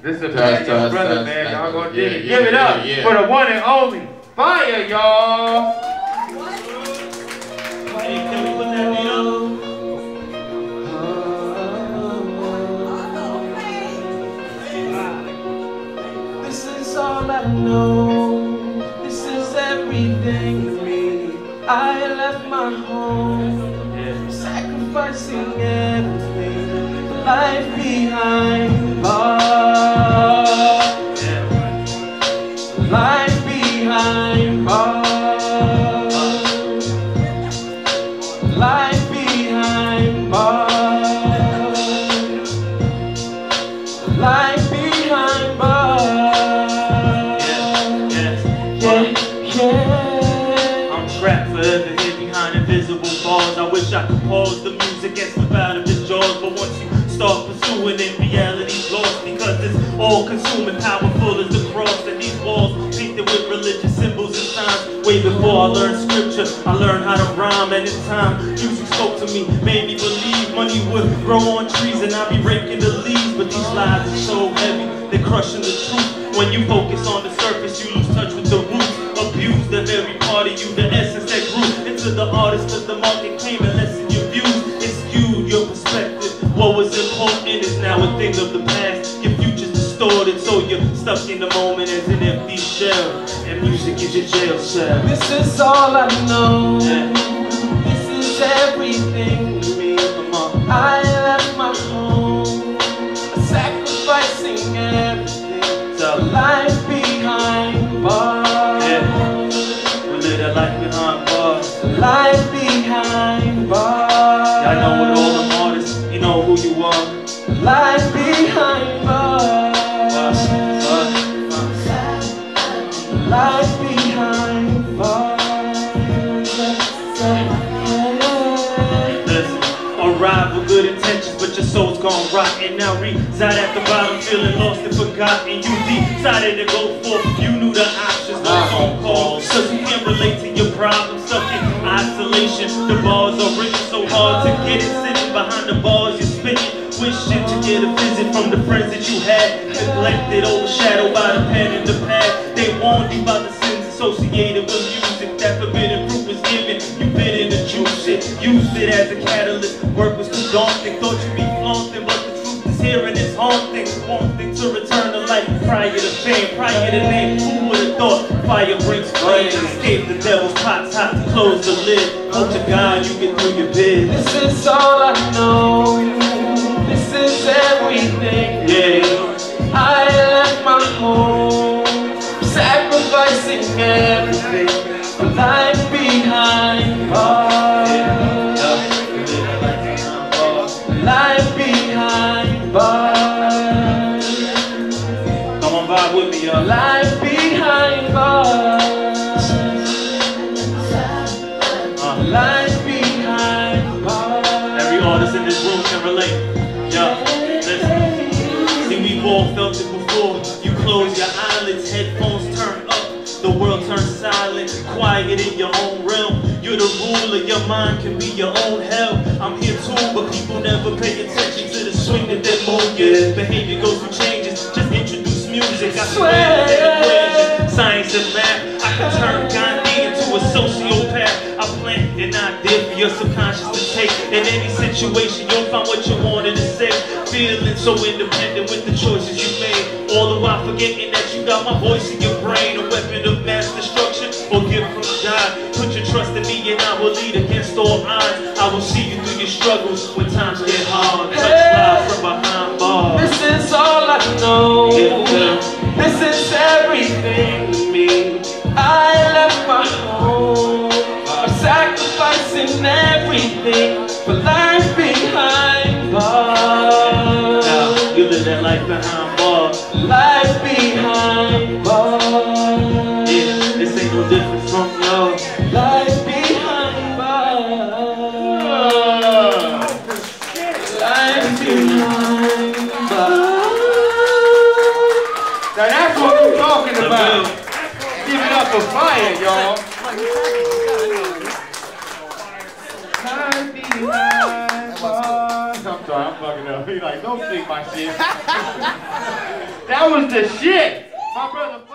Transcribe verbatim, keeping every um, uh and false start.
This is a Faiya brother, man. Y'all gonna dig it. Give it up yeah, yeah. for the one and only Faiya, y'all. Hey, can we put that beat on? Oh, this is all I know. This is everything to me. I left my home, yeah. sacrificing everything. Life behind bars. Life behind bars. Life behind bars. Life behind bars. Yes, yes. Yeah, yeah. I'm trapped forever here behind invisible bars. I wish I could pause the music and slip out of its jaws, but once you start pursuing it, reality's lost because it's all-consuming. Powerful as the cross and these walls painted with religious symbols and signs. Way before I learned scripture, I learned how to rhyme, and in time, music spoke to me, made me believe money would grow on trees and I'd be raking the leaves. But these lies are so heavy, they're crushing the truth. When you focus on the surface, you lose touch with the roots. Abuse the very part of you, the essence that grew into the artist of the market came and lessened your views. It skewed your perspective. What was important is now a thing of the past. Your future's distorted, so you're stuck in the moment as an empty shell. And music is your jail cell. This is all I know. Yeah. This is everything to me. I left my home, sacrificing everything. The life behind bars. Yeah. We we'll live that life behind bars. Life behind bars. Y'all know what all the artists, you know who you are. Life behind bars. Life behind bars. Arrive with good intentions, but your soul's gone rotten. Now reside at the bottom, feeling lost and forgotten. You decided to go forth, you knew the options. No phone calls, cause you can't relate to your problems. Stuck in isolation, the bars are written so hard to get it. Sitting behind the bars, you're spitting. Wishing to get a visit from the friends that you had. Neglected, overshadowed by the pen and the pad. They warned you about the sins associated with music. That forbidden fruit was given, you bit in the juice it. Used it as a catalyst, work was too daunting. Thought you'd be flaunting, but the truth is here and it's haunting. Wanting to return to life prior to fame, prior to name. Who would've thought Faiya brings flame? Escape the devil's pots, hot to close the lid. Hope to God you get through your bid. This is all I know. This is everything, yeah. I left my home, sacrificing everything. Life behind bars. Life behind bars. Come on, vibe with me, y'all. Life behind bars. Uh, life behind bars. Every artist in this room can relate. Walked up to before, you close your eyelids, headphones turn up, the world turns silent, quiet in your own realm. You're the ruler, your mind can be your own hell. I'm here too, but people never pay attention to the swing that they mold you. Behavior goes through changes, just introduce music. I swear to the equation, science and math, I can turn Gandhi into a sociopath. I plant an idea for your subconscious to take. In any situation, you'll find what you wanted to say. Feeling so independent with the choices you made, all the while forgetting that you got my voice in your brain. A weapon of mass destruction or gift from God. Put your trust in me and I will lead against all odds. I will see you through your struggles when times get hard. Touch lives from behind bars. This is all I know. This is everything to me. I left my home, I'm sacrificing everything for life behind bars. That life behind bars. Life behind bars. Yeah, this ain't no different from yours. Life behind bars. Life behind bars. Now that's what we're talking about. Give it up for Faiya, y'all. Life behind bars. I'm fucking up. He's like, don't take my shit. That was the shit. My brother.